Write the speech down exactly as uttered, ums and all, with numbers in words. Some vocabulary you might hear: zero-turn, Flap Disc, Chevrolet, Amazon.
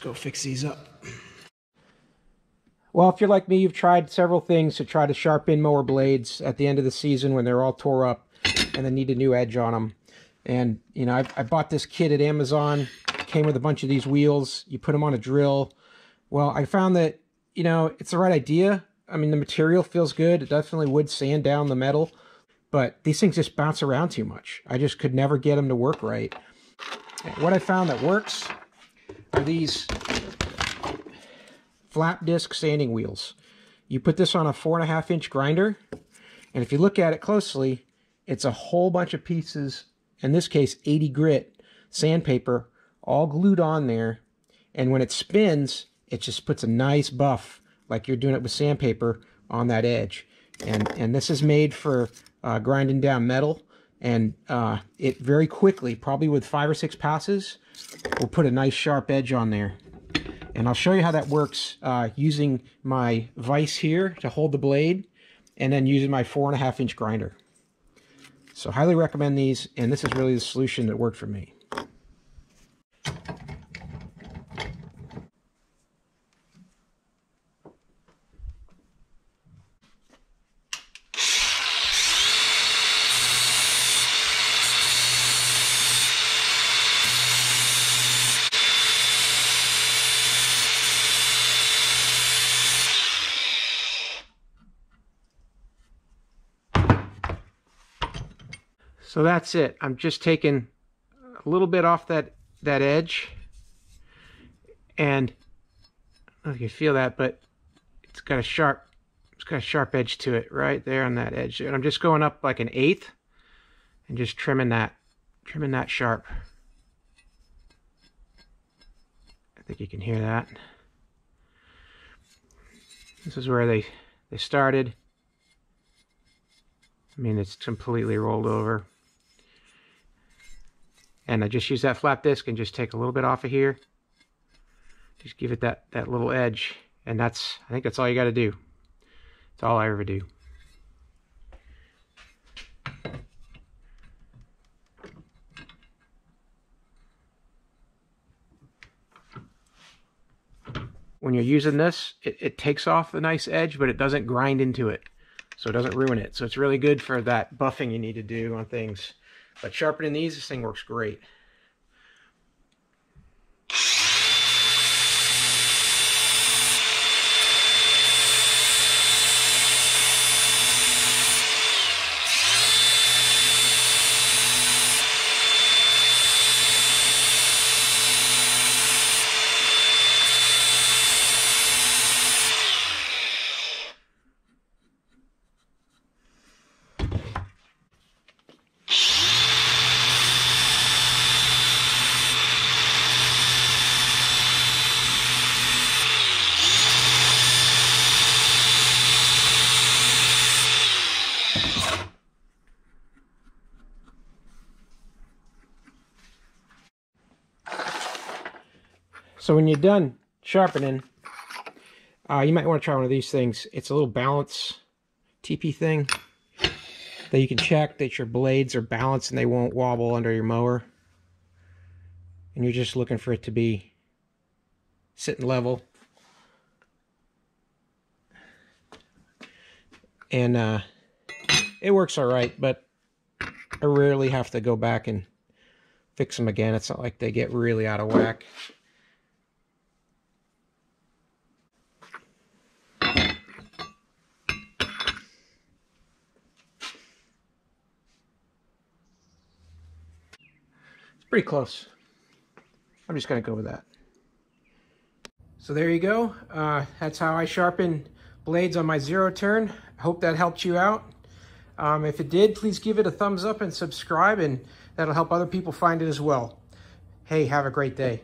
go fix these up. Well, if you're like me, you've tried several things to try to sharpen mower blades at the end of the season when they're all tore up and they need a new edge on them. And, you know, I, I bought this kit at Amazon. It came with a bunch of these wheels. You put them on a drill. Well, I found that, you know, it's the right idea. I mean, the material feels good. It definitely would sand down the metal. But these things just bounce around too much. I just could never get them to work right. What I found that works are these Flap Disc sanding wheels. You put this on a four and a half inch grinder, and if you look at it closely, it's a whole bunch of pieces, in this case eighty grit sandpaper, all glued on there. And when it spins, it just puts a nice buff, like you're doing it with sandpaper, on that edge. And, and this is made for uh, grinding down metal, and uh, it very quickly, probably with five or six passes, will put a nice sharp edge on there. And I'll show you how that works uh, using my vise here to hold the blade, and then using my four and a half inch grinder. So highly recommend these, and this is really the solution that worked for me. So that's it. I'm just taking a little bit off that, that edge, and I don't know if you feel that, but it's got a sharp, it's got a sharp edge to it right there on that edge. And I'm just going up like an eighth and just trimming that, trimming that sharp. I think you can hear that. This is where they, they started. I mean, it's completely rolled over. And I just use that flap disc and just take a little bit off of here. Just give it that, that little edge. And that's, I think that's all you got to do. It's all I ever do. When you're using this, it, it takes off the nice edge, but it doesn't grind into it. So it doesn't ruin it. So it's really good for that buffing you need to do on things. But sharpening these, this thing works great. So when you're done sharpening, uh, you might want to try one of these things. It's a little balance T P thing that you can check that your blades are balanced and they won't wobble under your mower. And you're just looking for it to be sitting level. And uh, it works all right, but I rarely have to go back and fix them again. It's not like they get really out of whack. Pretty close. I'm just gonna go with that. So there you go. Uh, that's how I sharpen blades on my zero turn. I hope that helped you out. Um, if it did, please give it a thumbs up and subscribe, and that'll help other people find it as well. Hey, have a great day.